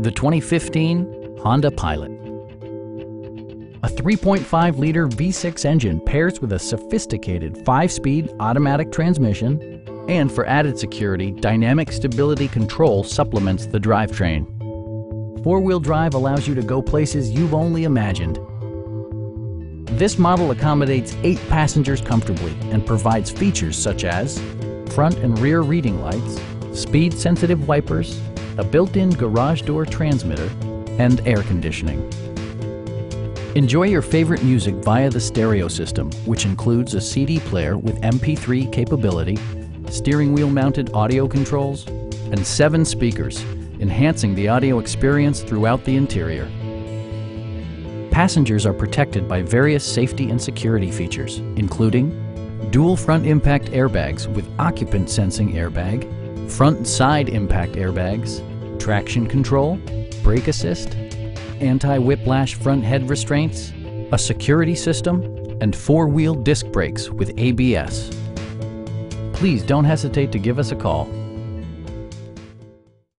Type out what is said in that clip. The 2015 Honda Pilot. A 3.5-liter V6 engine pairs with a sophisticated 5-speed automatic transmission, and for added security, dynamic stability control supplements the drivetrain. Four-wheel drive allows you to go places you've only imagined. This model accommodates 8 passengers comfortably and provides features such as front and rear reading lights, speed-sensitive wipers, a built-in garage door transmitter, and air conditioning. Enjoy your favorite music via the stereo system, which includes a CD player with MP3 capability, steering wheel-mounted audio controls, and 7 speakers, enhancing the audio experience throughout the interior. Passengers are protected by various safety and security features, including dual front impact airbags with occupant sensing airbag, front and side impact airbags, traction control, brake assist, anti-whiplash front head restraints, a security system, and 4-wheel disc brakes with ABS. Please don't hesitate to give us a call.